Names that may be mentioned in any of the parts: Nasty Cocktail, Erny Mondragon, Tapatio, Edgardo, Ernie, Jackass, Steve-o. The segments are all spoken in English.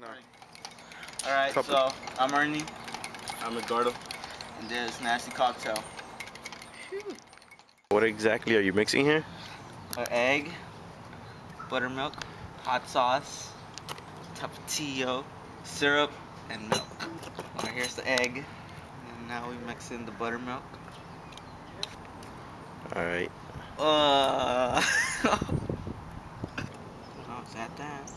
No. Alright, so I'm Ernie. I'm Edgardo. And this is Nasty Cocktail. What exactly are you mixing here? An egg, buttermilk, hot sauce, tapatio, syrup, and milk. Alright, here's the egg. And now we mix in the buttermilk. Alright. Oh, it's at that.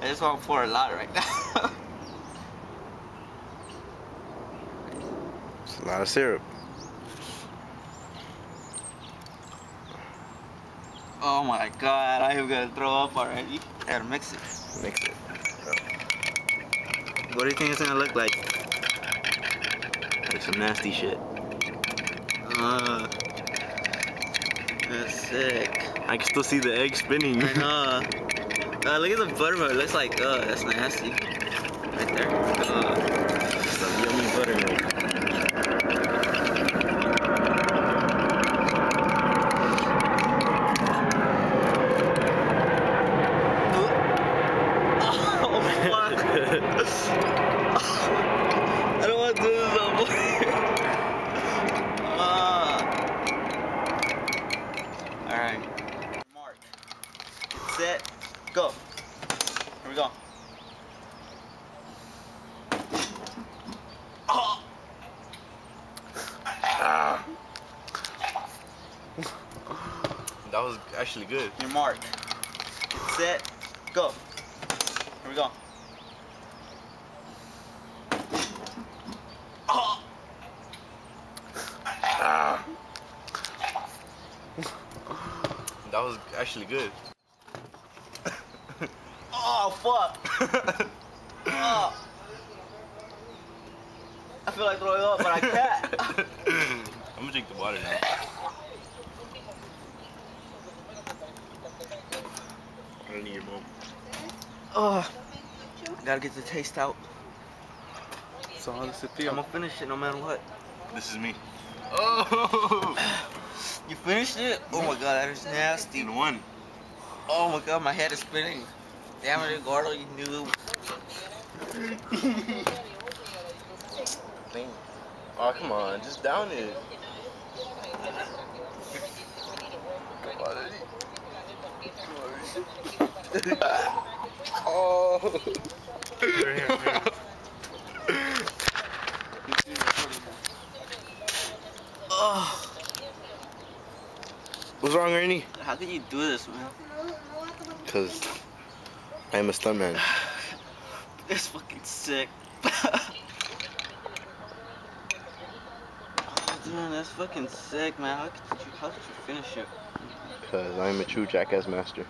I just want to pour a lot right now. It's a lot of syrup. Oh my god, I am gonna throw up already. I gotta mix it. Mix it. What do you think it's gonna look like? Like some nasty shit. That's sick. I can still see the egg spinning. I know. Look at the buttermilk. It looks like, that's nasty. Right there. Some yummy buttermilk. Oh, fuck. I don't want to do this all morning. Alright. Mark. Get set. Go. Here we go. Oh. That was actually good. Your mark. Get set. Go. Here we go. Oh. That was actually good. Oh, fuck. Oh. I feel like throwing up, but I can't. I'm gonna drink the water now. I don't need your mom. Oh, gotta get the taste out. So I'm gonna finish it no matter what. This is me. Oh, you finished it? Oh my god, that is nasty. In one. Oh my god, my head is spinning. Damn it, Edgardo, you knew. Oh, come on, just down it. Oh. Here. Oh. What's wrong, Ernie? How can you do this, man? Because I'm a stuntman. That's fucking sick. Oh, dude, that's fucking sick, man. How could you finish it? Because I'm a true jackass master.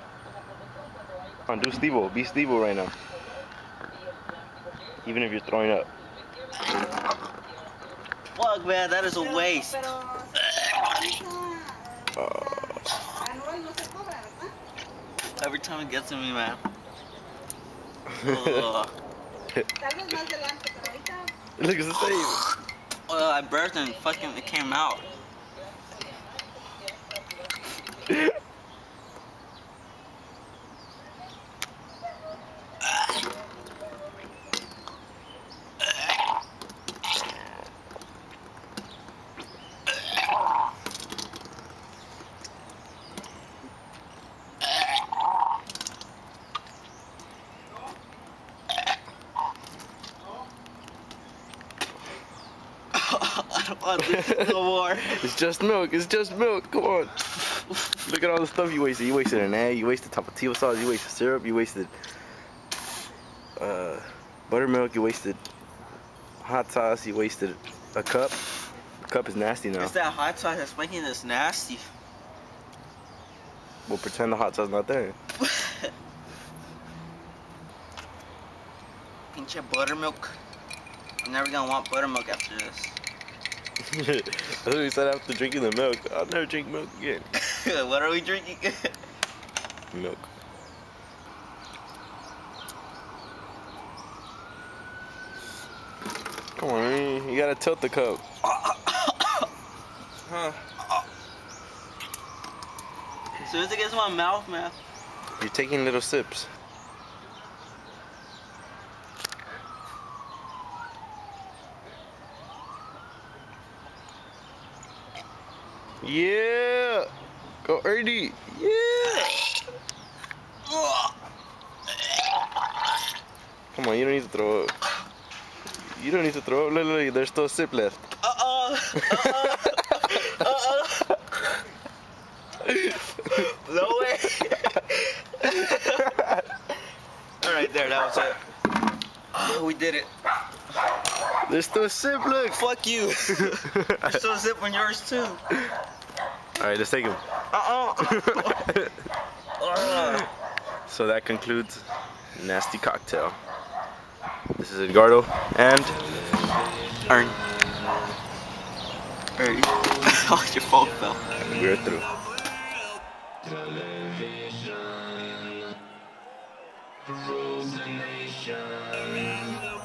Come on, do Steve-o. Be Steve-o right now. Even if you're throwing up. Fuck, man, that is a waste. Every time it gets to me, man. Look, it's the same. Well, I burped and fucking it came out. No more. It's just milk. It's just milk. Come on. Look at all the stuff you wasted. You wasted an egg. You wasted tapatio sauce. You wasted syrup. You wasted buttermilk. You wasted hot sauce. You wasted a cup. The cup is nasty now. It's that hot sauce that's making this nasty. Well, pretend the hot sauce not there. Pinche buttermilk. I'm never gonna want buttermilk after this. That's what we said after drinking the milk. I'll never drink milk again. What are we drinking? Milk. Come on, you gotta tilt the cup. Huh. As soon as it gets in my mouth, man. You're taking little sips. Yeah! Go Erdy! Yeah! Come on, you don't need to throw up. You don't need to throw up. Look, look, there's still a sip left. No way! Alright, there, that was it. Oh, we did it. There's still a sip, look! Fuck you! There's still a sip on yours, too. Alright, let's take him. So that concludes Nasty Cocktail. This is Edgardo and Ern. Oh, your phone fell. We're through. Television rules the nation.